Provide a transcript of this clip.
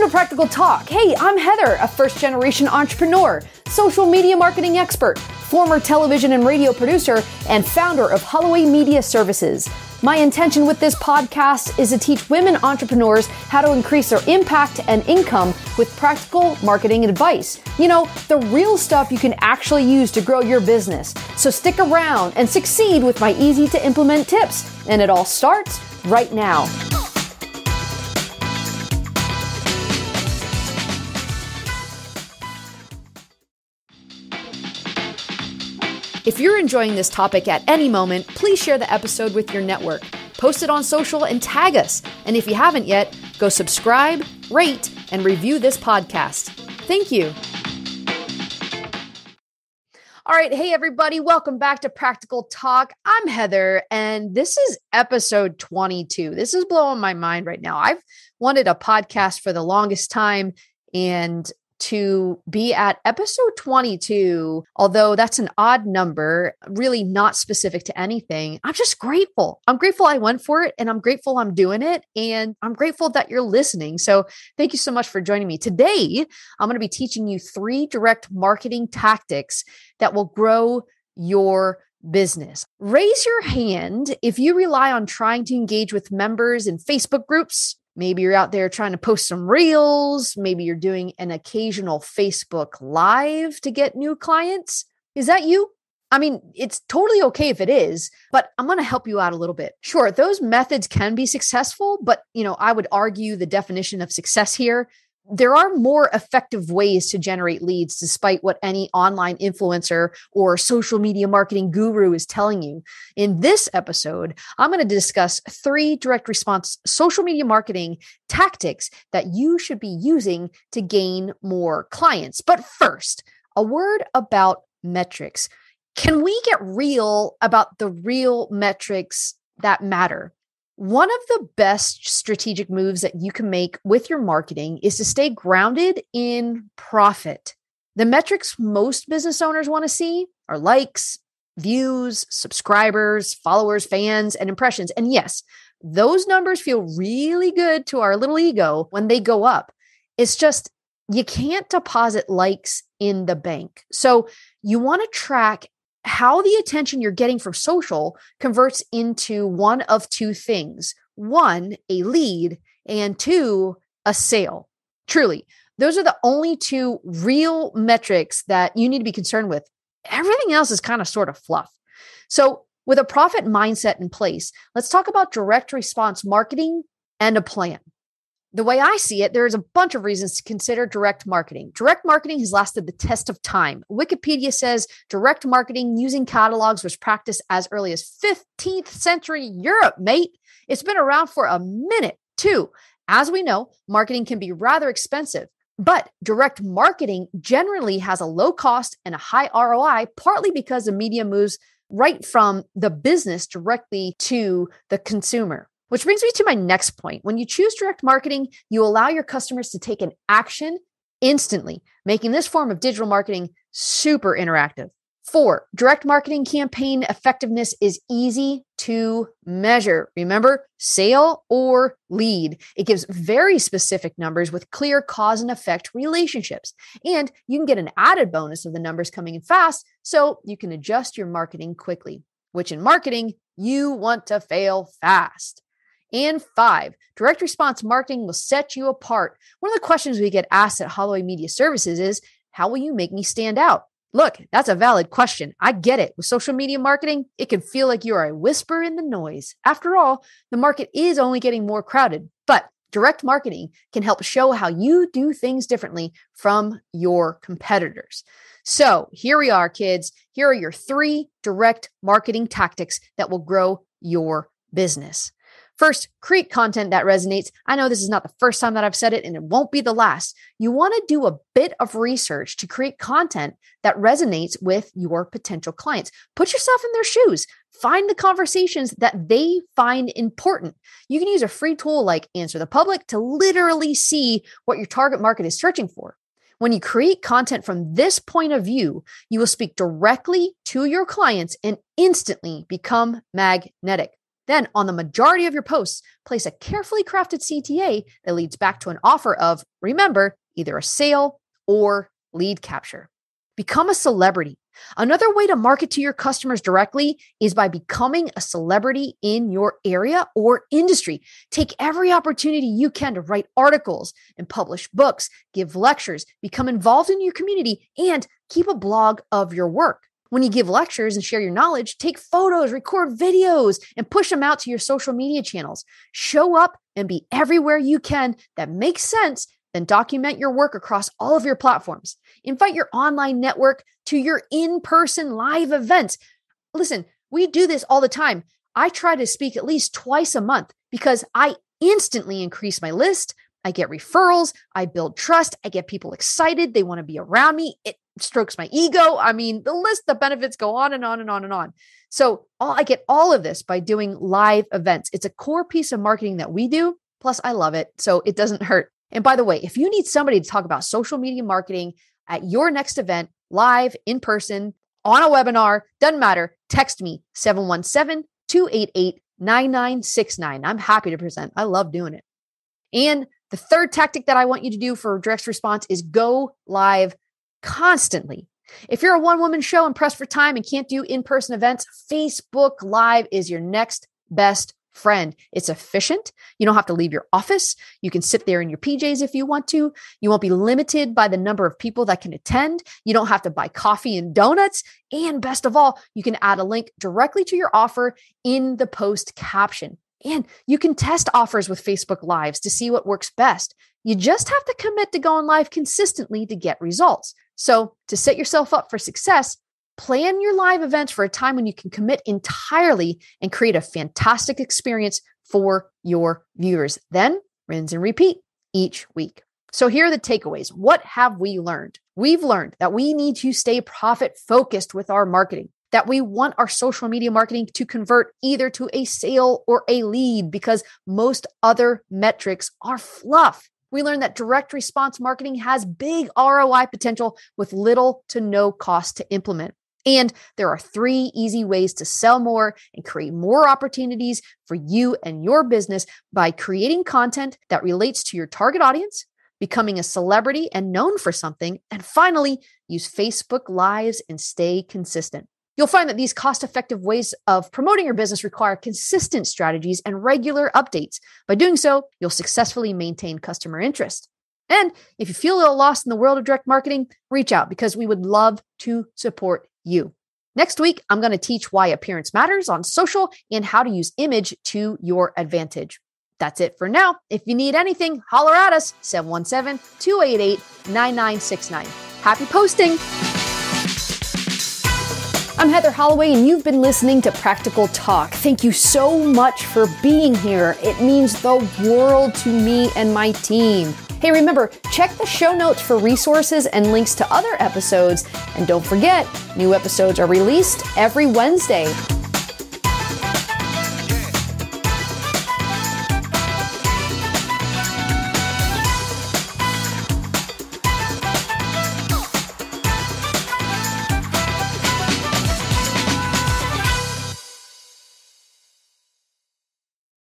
Welcome to Practical Talk. Hey, I'm Heather, a first-generation entrepreneur, social media marketing expert, former television and radio producer, and founder of Holloway Media Services. My intention with this podcast is to teach women entrepreneurs how to increase their impact and income with practical marketing advice. You know, the real stuff you can actually use to grow your business. So stick around and succeed with my easy to implement tips. And it all starts right now. If you're enjoying this topic at any moment, please share the episode with your network. Post it on social and tag us. And if you haven't yet, go subscribe, rate, and review this podcast. Thank you. All right. Hey, everybody. Welcome back to Practical Talk. I'm Heather, and this is episode 22. This is blowing my mind right now. I've wanted a podcast for the longest time, and to be at episode 22, although that's an odd number, really not specific to anything. I'm just grateful. I'm grateful I went for it, and I'm grateful I'm doing it, and I'm grateful that you're listening. So thank you so much for joining me. Today, I'm going to be teaching you 3 direct marketing tactics that will grow your business. Raise your hand if you rely on trying to engage with members in Facebook groups. Maybe you're out there trying to post some reels. Maybe you're doing an occasional Facebook Live to get new clients. Is that you? I mean, it's totally okay if it is, but I'm going to help you out a little bit. Sure, those methods can be successful, but I would argue the definition of success here. There are more effective ways to generate leads despite what any online influencer or social media marketing guru is telling you. In this episode, I'm going to discuss 3 direct response social media marketing tactics that you should be using to gain more clients. But first, a word about metrics. Can we get real about the real metrics that matter? One of the best strategic moves that you can make with your marketing is to stay grounded in profit. The metrics most business owners want to see are likes, views, subscribers, followers, fans, and impressions. And yes, those numbers feel really good to our little ego when they go up. It's just you can't deposit likes in the bank. So you want to track how the attention you're getting from social converts into one of 2 things. 1, a lead, and 2, a sale. Truly, those are the only 2 real metrics that you need to be concerned with. Everything else is kind of sort of fluff. So with a profit mindset in place, let's talk about direct response marketing and a plan. The way I see it, there's a bunch of reasons to consider direct marketing. Direct marketing has lasted the test of time. Wikipedia says direct marketing using catalogs was practiced as early as 15th century Europe, mate. It's been around for a minute, too. As we know, marketing can be rather expensive, but direct marketing generally has a low cost and a high ROI, partly because the media moves right from the business directly to the consumer. Which brings me to my next point. When you choose direct marketing, you allow your customers to take an action instantly, making this form of digital marketing super interactive. 4, direct marketing campaign effectiveness is easy to measure. Remember, sale or lead. It gives very specific numbers with clear cause and effect relationships. And you can get an added bonus of the numbers coming in fast, so you can adjust your marketing quickly, which in marketing, you want to fail fast. And 5, direct response marketing will set you apart. One of the questions we get asked at Holloway Media Services is, how will you make me stand out? Look, that's a valid question. I get it. With social media marketing, it can feel like you're a whisper in the noise. After all, the market is only getting more crowded, but direct marketing can help show how you do things differently from your competitors. So here we are, kids. Here are your 3 direct marketing tactics that will grow your business. First, create content that resonates. I know this is not the first time that I've said it, and it won't be the last. You want to do a bit of research to create content that resonates with your potential clients. Put yourself in their shoes. Find the conversations that they find important. You can use a free tool like Answer the Public to literally see what your target market is searching for. When you create content from this point of view, you will speak directly to your clients and instantly become magnetic. Then on the majority of your posts, place a carefully crafted CTA that leads back to an offer of, remember, either a sale or lead capture. Become a celebrity. Another way to market to your customers directly is by becoming a celebrity in your area or industry. Take every opportunity you can to write articles and publish books, give lectures, become involved in your community, and keep a blog of your work. When you give lectures and share your knowledge, take photos, record videos, and push them out to your social media channels. Show up and be everywhere you can that makes sense. Then document your work across all of your platforms. Invite your online network to your in-person live events. Listen, we do this all the time. I try to speak at least twice a month because I instantly increase my list. I get referrals. I build trust. I get people excited. They want to be around me. It strokes my ego. I mean, the list, the benefits go on and on and on and on. So I get all of this by doing live events. It's a core piece of marketing that we do. Plus, I love it. So it doesn't hurt. And by the way, if you need somebody to talk about social media marketing at your next event, live, in person, on a webinar, doesn't matter, text me, 717-288-9969. I'm happy to present. I love doing it. And the third tactic that I want you to do for direct response is go live constantly. If you're a one-woman show and pressed for time and can't do in-person events, Facebook Live is your next best friend. It's efficient. You don't have to leave your office. You can sit there in your PJs if you want to. You won't be limited by the number of people that can attend. You don't have to buy coffee and donuts. And best of all, you can add a link directly to your offer in the post caption. And you can test offers with Facebook Lives to see what works best. You just have to commit to going live consistently to get results. So to set yourself up for success, plan your live events for a time when you can commit entirely and create a fantastic experience for your viewers. Then rinse and repeat each week. So here are the takeaways. What have we learned? We've learned that we need to stay profit focused with our marketing, that we want our social media marketing to convert either to a sale or a lead because most other metrics are fluff. We learned that direct response marketing has big ROI potential with little to no cost to implement. And there are 3 easy ways to sell more and create more opportunities for you and your business by creating content that relates to your target audience, becoming a celebrity and known for something, and finally, use Facebook Lives and stay consistent. You'll find that these cost-effective ways of promoting your business require consistent strategies and regular updates. By doing so, you'll successfully maintain customer interest. And if you feel a little lost in the world of direct marketing, reach out because we would love to support you. Next week, I'm going to teach why appearance matters on social and how to use image to your advantage. That's it for now. If you need anything, holler at us, 717-288-9969. Happy posting. I'm Heather Holloway, and you've been listening to Practical Talk. Thank you so much for being here. It means the world to me and my team. Hey, remember, check the show notes for resources and links to other episodes. And don't forget, new episodes are released every Wednesday.